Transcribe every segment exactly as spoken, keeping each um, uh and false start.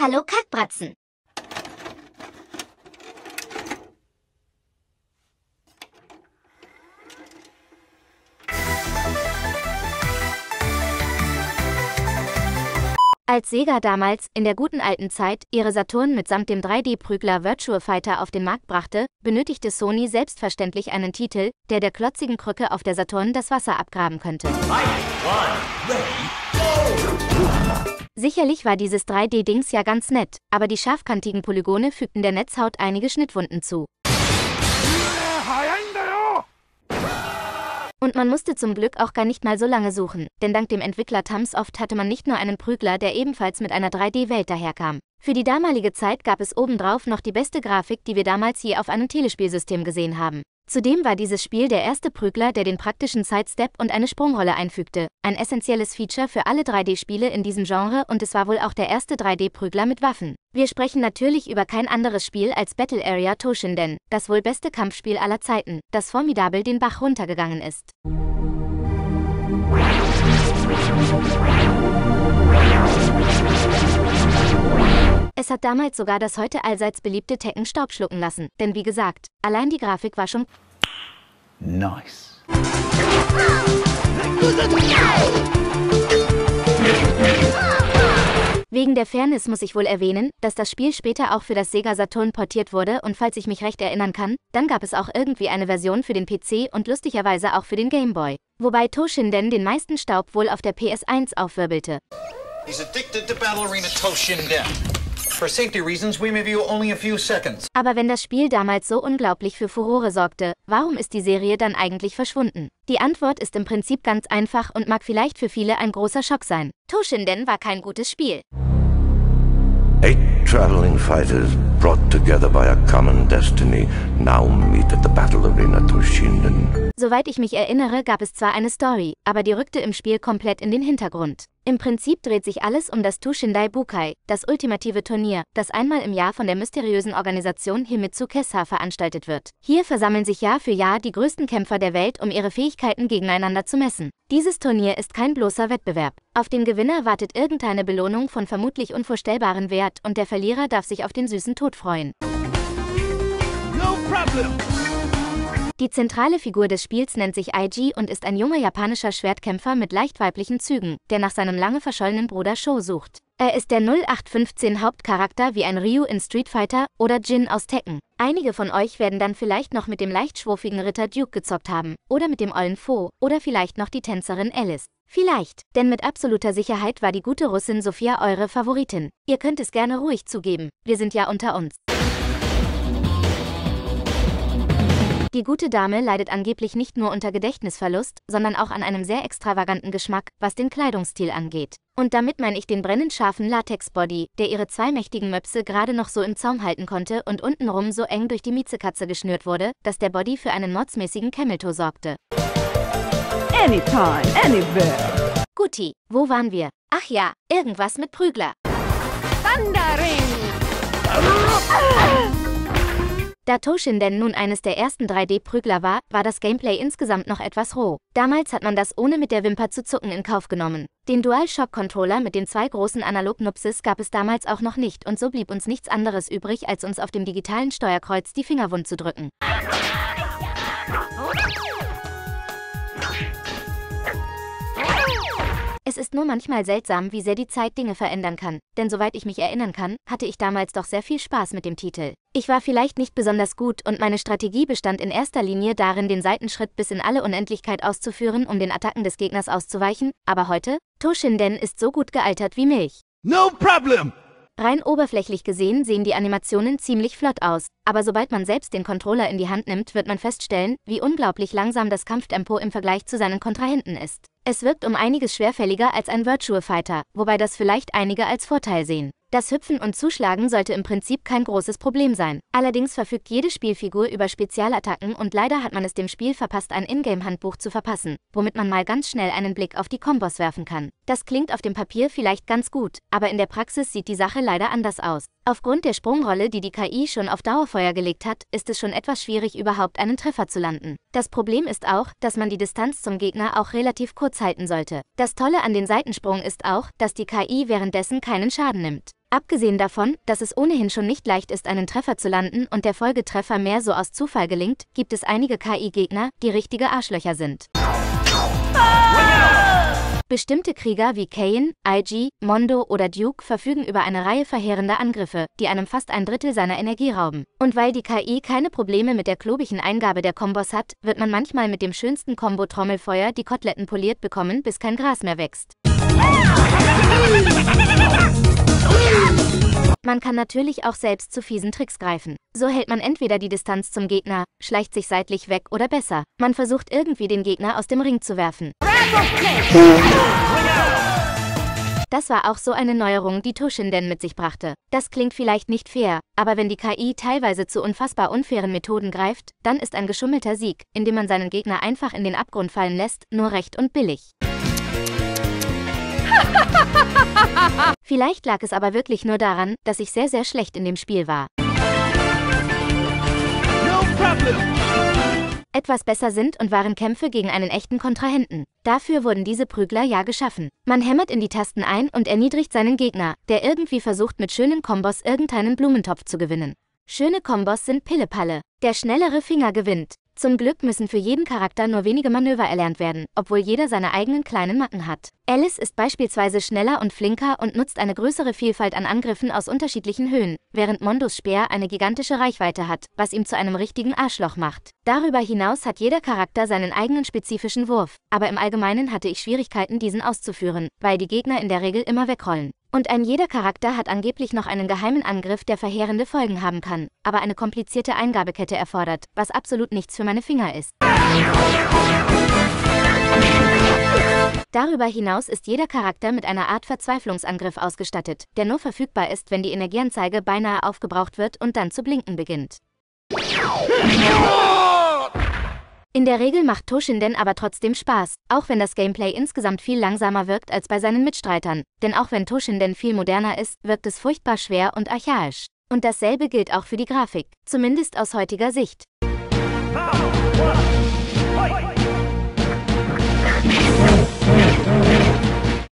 Hallo Kackbratzen. Als Sega damals, in der guten alten Zeit, ihre Saturn mitsamt dem drei D-Prügler Virtua Fighter auf den Markt brachte, benötigte Sony selbstverständlich einen Titel, der der klotzigen Krücke auf der Saturn das Wasser abgraben könnte. Sicherlich war dieses drei D-Dings ja ganz nett, aber die scharfkantigen Polygone fügten der Netzhaut einige Schnittwunden zu. Und man musste zum Glück auch gar nicht mal so lange suchen, denn dank dem Entwickler Tamsoft hatte man nicht nur einen Prügler, der ebenfalls mit einer drei D-Welt daherkam. Für die damalige Zeit gab es obendrauf noch die beste Grafik, die wir damals je auf einem Telespielsystem gesehen haben. Zudem war dieses Spiel der erste Prügler, der den praktischen Sidestep und eine Sprungrolle einfügte, ein essentielles Feature für alle drei D-Spiele in diesem Genre, und es war wohl auch der erste drei D-Prügler mit Waffen. Wir sprechen natürlich über kein anderes Spiel als Battle Arena Toshinden, das wohl beste Kampfspiel aller Zeiten, das formidabel den Bach runtergegangen ist. Es hat damals sogar das heute allseits beliebte Tekken Staub schlucken lassen, denn wie gesagt, allein die Grafik war schon nice. Wegen der Fairness muss ich wohl erwähnen, dass das Spiel später auch für das Sega Saturn portiert wurde, und falls ich mich recht erinnern kann, dann gab es auch irgendwie eine Version für den P C und lustigerweise auch für den Game Boy. Wobei Toshinden den meisten Staub wohl auf der P S eins aufwirbelte. He's addicted to Battle Arena Toshinden. For safety reasons, we may view only a few seconds. Aber wenn das Spiel damals so unglaublich für Furore sorgte, warum ist die Serie dann eigentlich verschwunden? Die Antwort ist im Prinzip ganz einfach und mag vielleicht für viele ein großer Schock sein. Toshinden war kein gutes Spiel. Eight traveling fighters brought together by a common destiny now meet at the Battle Arena Toshinden. Soweit ich mich erinnere, gab es zwar eine Story, aber die rückte im Spiel komplett in den Hintergrund. Im Prinzip dreht sich alles um das Tushindai Bukai, das ultimative Turnier, das einmal im Jahr von der mysteriösen Organisation Himitsu Kessa veranstaltet wird. Hier versammeln sich Jahr für Jahr die größten Kämpfer der Welt, um ihre Fähigkeiten gegeneinander zu messen. Dieses Turnier ist kein bloßer Wettbewerb. Auf den Gewinner wartet irgendeine Belohnung von vermutlich unvorstellbarem Wert, und der Verlierer darf sich auf den süßen Tod freuen. No problem. Die zentrale Figur des Spiels nennt sich Aiji und ist ein junger japanischer Schwertkämpfer mit leicht weiblichen Zügen, der nach seinem lange verschollenen Bruder Sho sucht. Er ist der null acht fünfzehn Hauptcharakter wie ein Ryu in Street Fighter oder Jin aus Tekken. Einige von euch werden dann vielleicht noch mit dem leicht schwurfigen Ritter Duke gezockt haben oder mit dem ollen Fo oder vielleicht noch die Tänzerin Alice. Vielleicht, denn mit absoluter Sicherheit war die gute Russin Sophia eure Favoritin. Ihr könnt es gerne ruhig zugeben, wir sind ja unter uns. Die gute Dame leidet angeblich nicht nur unter Gedächtnisverlust, sondern auch an einem sehr extravaganten Geschmack, was den Kleidungsstil angeht. Und damit meine ich den brennend scharfen Latex-Body, der ihre zwei mächtigen Möpse gerade noch so im Zaum halten konnte und untenrum so eng durch die Miezekatze geschnürt wurde, dass der Body für einen mordsmäßigen Cameltoe sorgte. Anytime, anywhere. Guti, wo waren wir? Ach ja, irgendwas mit Prügler. Thundering! Da Toshinden nun eines der ersten drei D-Prügler war, war das Gameplay insgesamt noch etwas roh. Damals hat man das ohne mit der Wimper zu zucken in Kauf genommen. Den DualShock-Controller mit den zwei großen Analog-Nupsis gab es damals auch noch nicht, und so blieb uns nichts anderes übrig, als uns auf dem digitalen Steuerkreuz die Finger wund zu drücken. Es ist nur manchmal seltsam, wie sehr die Zeit Dinge verändern kann, denn soweit ich mich erinnern kann, hatte ich damals doch sehr viel Spaß mit dem Titel. Ich war vielleicht nicht besonders gut und meine Strategie bestand in erster Linie darin, den Seitenschritt bis in alle Unendlichkeit auszuführen, um den Attacken des Gegners auszuweichen, aber heute? Toshinden ist so gut gealtert wie Milch. No problem! Rein oberflächlich gesehen sehen die Animationen ziemlich flott aus, aber sobald man selbst den Controller in die Hand nimmt, wird man feststellen, wie unglaublich langsam das Kampftempo im Vergleich zu seinen Kontrahenten ist. Es wirkt um einiges schwerfälliger als ein Virtua Fighter, wobei das vielleicht einige als Vorteil sehen. Das Hüpfen und Zuschlagen sollte im Prinzip kein großes Problem sein. Allerdings verfügt jede Spielfigur über Spezialattacken, und leider hat man es dem Spiel verpasst, ein Ingame-Handbuch zu verpassen, womit man mal ganz schnell einen Blick auf die Kombos werfen kann. Das klingt auf dem Papier vielleicht ganz gut, aber in der Praxis sieht die Sache leider anders aus. Aufgrund der Sprungrolle, die die K I schon auf Dauerfeuer gelegt hat, ist es schon etwas schwierig, überhaupt einen Treffer zu landen. Das Problem ist auch, dass man die Distanz zum Gegner auch relativ kurz halten sollte. Das Tolle an den Seitensprung ist auch, dass die K I währenddessen keinen Schaden nimmt. Abgesehen davon, dass es ohnehin schon nicht leicht ist, einen Treffer zu landen und der Folgetreffer mehr so aus Zufall gelingt, gibt es einige K I-Gegner, die richtige Arschlöcher sind. Ah! Bestimmte Krieger wie Kayn, I G, Mondo oder Duke verfügen über eine Reihe verheerender Angriffe, die einem fast ein Drittel seiner Energie rauben. Und weil die K I keine Probleme mit der klobigen Eingabe der Kombos hat, wird man manchmal mit dem schönsten Kombo-Trommelfeuer die Koteletten poliert bekommen, bis kein Gras mehr wächst. Man kann natürlich auch selbst zu fiesen Tricks greifen. So hält man entweder die Distanz zum Gegner, schleicht sich seitlich weg oder besser, man versucht irgendwie den Gegner aus dem Ring zu werfen. Das war auch so eine Neuerung, die Toshinden mit sich brachte. Das klingt vielleicht nicht fair, aber wenn die K I teilweise zu unfassbar unfairen Methoden greift, dann ist ein geschummelter Sieg, indem man seinen Gegner einfach in den Abgrund fallen lässt, nur recht und billig. Vielleicht lag es aber wirklich nur daran, dass ich sehr, sehr schlecht in dem Spiel war. Etwas besser sind und waren Kämpfe gegen einen echten Kontrahenten. Dafür wurden diese Prügler ja geschaffen. Man hämmert in die Tasten ein und erniedrigt seinen Gegner, der irgendwie versucht, mit schönen Kombos irgendeinen Blumentopf zu gewinnen. Schöne Kombos sind Pillepalle. Der schnellere Finger gewinnt. Zum Glück müssen für jeden Charakter nur wenige Manöver erlernt werden, obwohl jeder seine eigenen kleinen Macken hat. Alice ist beispielsweise schneller und flinker und nutzt eine größere Vielfalt an Angriffen aus unterschiedlichen Höhen, während Mondos Speer eine gigantische Reichweite hat, was ihm zu einem richtigen Arschloch macht. Darüber hinaus hat jeder Charakter seinen eigenen spezifischen Wurf, aber im Allgemeinen hatte ich Schwierigkeiten, diesen auszuführen, weil die Gegner in der Regel immer wegrollen. Und ein jeder Charakter hat angeblich noch einen geheimen Angriff, der verheerende Folgen haben kann, aber eine komplizierte Eingabekette erfordert, was absolut nichts für meine Finger ist. Darüber hinaus ist jeder Charakter mit einer Art Verzweiflungsangriff ausgestattet, der nur verfügbar ist, wenn die Energieanzeige beinahe aufgebraucht wird und dann zu blinken beginnt. In der Regel macht Toshinden aber trotzdem Spaß, auch wenn das Gameplay insgesamt viel langsamer wirkt als bei seinen Mitstreitern, denn auch wenn Toshinden viel moderner ist, wirkt es furchtbar schwer und archaisch. Und dasselbe gilt auch für die Grafik, zumindest aus heutiger Sicht.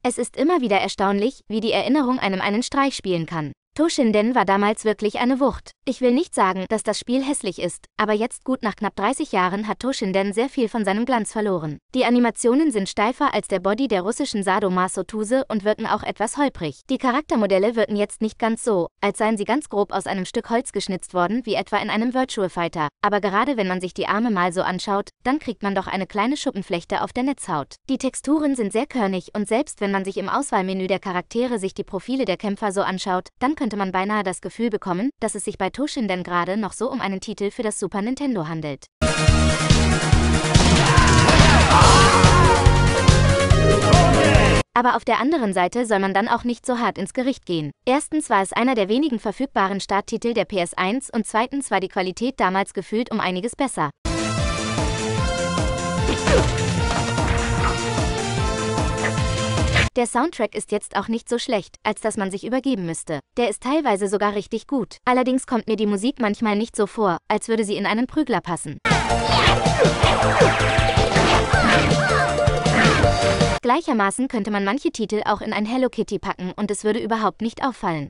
Es ist immer wieder erstaunlich, wie die Erinnerung einem einen Streich spielen kann. Toshinden war damals wirklich eine Wucht. Ich will nicht sagen, dass das Spiel hässlich ist, aber jetzt gut nach knapp dreißig Jahren hat Toshinden sehr viel von seinem Glanz verloren. Die Animationen sind steifer als der Body der russischen Sadomaso-Tuse und wirken auch etwas holprig. Die Charaktermodelle wirken jetzt nicht ganz so, als seien sie ganz grob aus einem Stück Holz geschnitzt worden, wie etwa in einem Virtua Fighter. Aber gerade wenn man sich die Arme mal so anschaut, dann kriegt man doch eine kleine Schuppenflechte auf der Netzhaut. Die Texturen sind sehr körnig und selbst wenn man sich im Auswahlmenü der Charaktere sich die Profile der Kämpfer so anschaut, dann könnte man beinahe das Gefühl bekommen, dass es sich bei Toshinden gerade noch so um einen Titel für das Super Nintendo handelt. Aber auf der anderen Seite soll man dann auch nicht so hart ins Gericht gehen. Erstens war es einer der wenigen verfügbaren Starttitel der P S eins und zweitens war die Qualität damals gefühlt um einiges besser. Der Soundtrack ist jetzt auch nicht so schlecht, als dass man sich übergeben müsste. Der ist teilweise sogar richtig gut. Allerdings kommt mir die Musik manchmal nicht so vor, als würde sie in einen Prügler passen. Gleichermaßen könnte man manche Titel auch in ein Hello Kitty packen und es würde überhaupt nicht auffallen.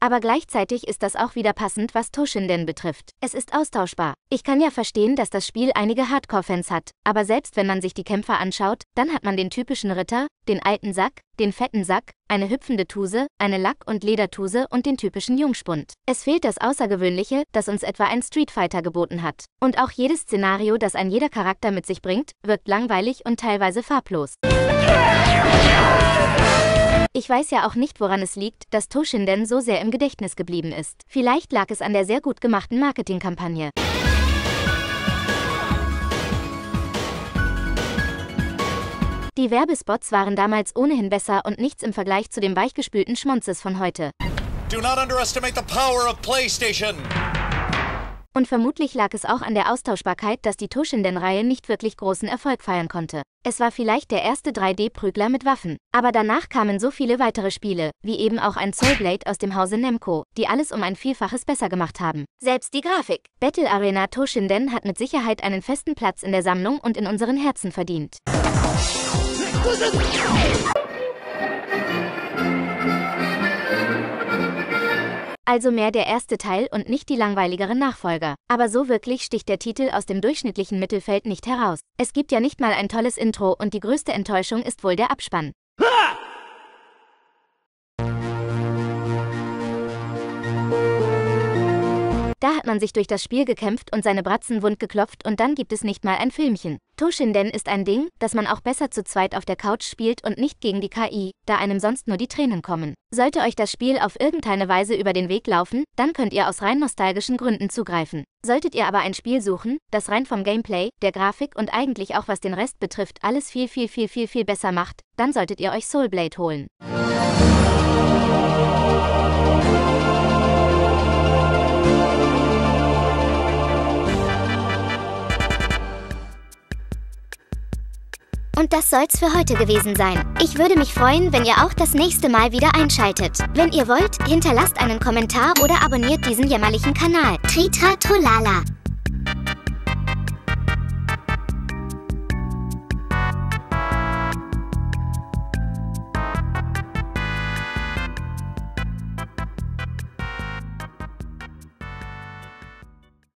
Aber gleichzeitig ist das auch wieder passend, was Toshinden betrifft. Es ist austauschbar. Ich kann ja verstehen, dass das Spiel einige Hardcore-Fans hat, aber selbst wenn man sich die Kämpfer anschaut, dann hat man den typischen Ritter, den alten Sack, den fetten Sack, eine hüpfende Tuse, eine Lack- und Ledertuse und den typischen Jungspund. Es fehlt das Außergewöhnliche, das uns etwa ein Street Fighter geboten hat. Und auch jedes Szenario, das ein jeder Charakter mit sich bringt, wirkt langweilig und teilweise farblos. Ich weiß ja auch nicht, woran es liegt, dass Toshinden so sehr im Gedächtnis geblieben ist. Vielleicht lag es an der sehr gut gemachten Marketingkampagne. Die Werbespots waren damals ohnehin besser und nichts im Vergleich zu dem weichgespülten Schmonzes von heute. Do not underestimate the power of PlayStation. Und vermutlich lag es auch an der Austauschbarkeit, dass die Toshinden-Reihe nicht wirklich großen Erfolg feiern konnte. Es war vielleicht der erste drei D-Prügler mit Waffen. Aber danach kamen so viele weitere Spiele, wie eben auch ein Soul Blade aus dem Hause Nemco, die alles um ein Vielfaches besser gemacht haben. Selbst die Grafik. Battle Arena Toshinden hat mit Sicherheit einen festen Platz in der Sammlung und in unseren Herzen verdient. Also mehr der erste Teil und nicht die langweiligeren Nachfolger. Aber so wirklich sticht der Titel aus dem durchschnittlichen Mittelfeld nicht heraus. Es gibt ja nicht mal ein tolles Intro und die größte Enttäuschung ist wohl der Abspann. Ah! Da hat man sich durch das Spiel gekämpft und seine Bratzen wund geklopft und dann gibt es nicht mal ein Filmchen. Toshinden ist ein Ding, das man auch besser zu zweit auf der Couch spielt und nicht gegen die K I, da einem sonst nur die Tränen kommen. Sollte euch das Spiel auf irgendeine Weise über den Weg laufen, dann könnt ihr aus rein nostalgischen Gründen zugreifen. Solltet ihr aber ein Spiel suchen, das rein vom Gameplay, der Grafik und eigentlich auch was den Rest betrifft alles viel viel viel viel viel besser macht, dann solltet ihr euch Soul Blade holen. Und das soll's für heute gewesen sein. Ich würde mich freuen, wenn ihr auch das nächste Mal wieder einschaltet. Wenn ihr wollt, hinterlasst einen Kommentar oder abonniert diesen jämmerlichen Kanal. Tritra Trolala.